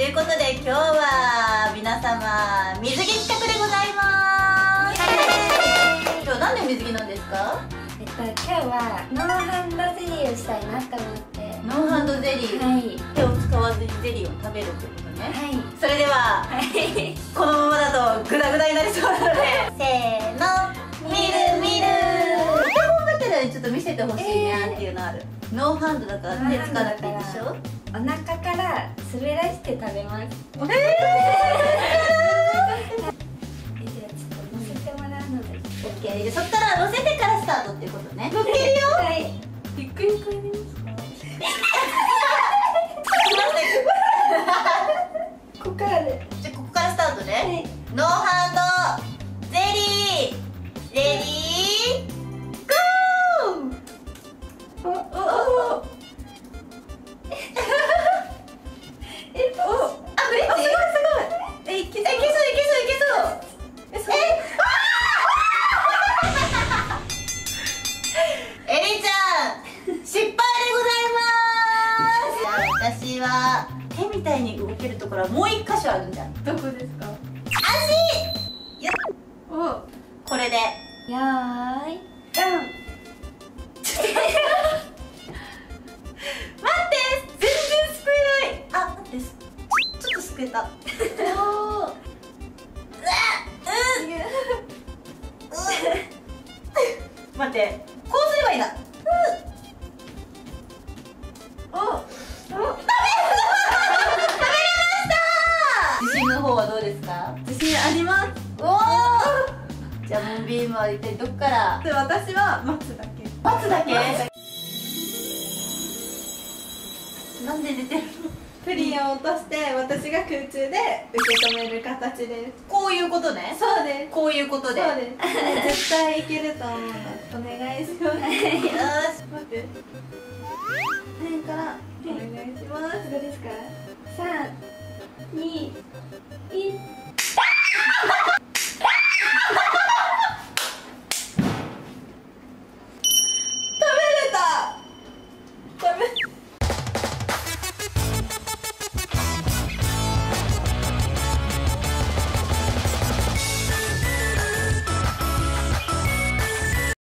ということで今日は皆様水着企画でございます。今日なんで水着なんですか？今日はノーハンドゼリーをしたいなと思って。ノーハンドゼリー、はい、手を使わずにゼリーを食べるということね。はい、それでは、はい、このままだとグダグダになりそうなのでせーの、見る見る。手本がてらにちょっと見せてほしいねっていうのある。ノーハンドだから手つかなくていいでしょ。お腹から滑らして食べます。そっから乗せてからスタートっていうことね。乗っけるよ。びっくりこれですか？ここからで、じゃあここからスタートね。ノーハンドゼリーレディーゴー。おおみたいに動けるところはもう一箇所あるんじゃん。どこですか？足よっ。これでよーいドン。待って全然すくえない。あ、待ってちょっとすくえた。おー待ってこうすればいいな。あります。おお。じゃあモンビームは一体どこから？私は待つだけ。待つだけ？なんで出てるの？プリンを落として私が空中で受け止める形です。こういうことね。そうです。こういうことで。そうです。絶対いけると思うの。お願いします。よし。待って。何からお願いします。どうですか？3、2、1。